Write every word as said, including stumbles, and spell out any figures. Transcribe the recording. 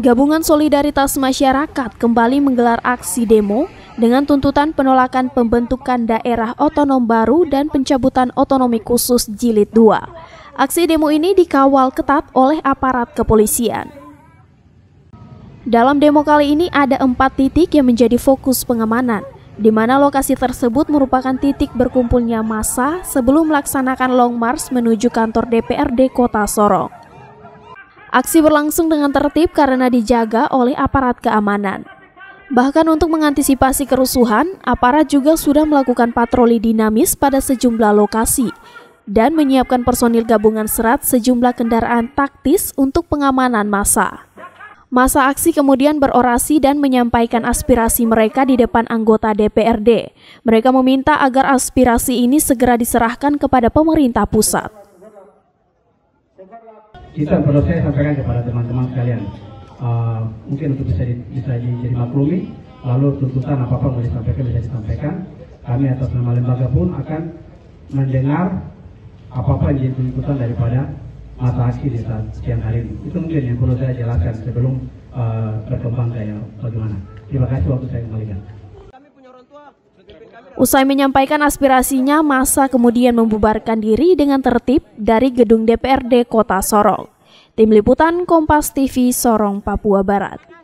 Gabungan Solidaritas Masyarakat kembali menggelar aksi demo dengan tuntutan penolakan pembentukan daerah otonom baru dan pencabutan otonomi khusus jilid dua. Aksi demo ini dikawal ketat oleh aparat kepolisian. Dalam demo kali ini ada empat titik yang menjadi fokus pengamanan, di mana lokasi tersebut merupakan titik berkumpulnya massa sebelum melaksanakan long march menuju kantor D P R D Kota Sorong. Aksi berlangsung dengan tertib karena dijaga oleh aparat keamanan. Bahkan untuk mengantisipasi kerusuhan, aparat juga sudah melakukan patroli dinamis pada sejumlah lokasi dan menyiapkan personil gabungan serat sejumlah kendaraan taktis untuk pengamanan massa. Masa aksi kemudian berorasi dan menyampaikan aspirasi mereka di depan anggota D P R D. Mereka meminta agar aspirasi ini segera diserahkan kepada pemerintah pusat. Kita perlu saya sampaikan kepada teman-teman sekalian, uh, mungkin untuk bisa, di, bisa jadi maklumi, lalu tuntutan apa-apa boleh disampaikan, bisa disampaikan. Kami atas nama lembaga pun akan mendengar apa-apa yang jadi tuntutan daripada masa aksi di saat siang hari ini. Itu mungkin yang perlu saya jelaskan sebelum uh, berkembang saya bagaimana. Terima kasih waktu saya kembalikan. Usai menyampaikan aspirasinya, massa kemudian membubarkan diri dengan tertib dari gedung D P R D Kota Sorong. Tim Liputan Kompas T V Sorong, Papua Barat.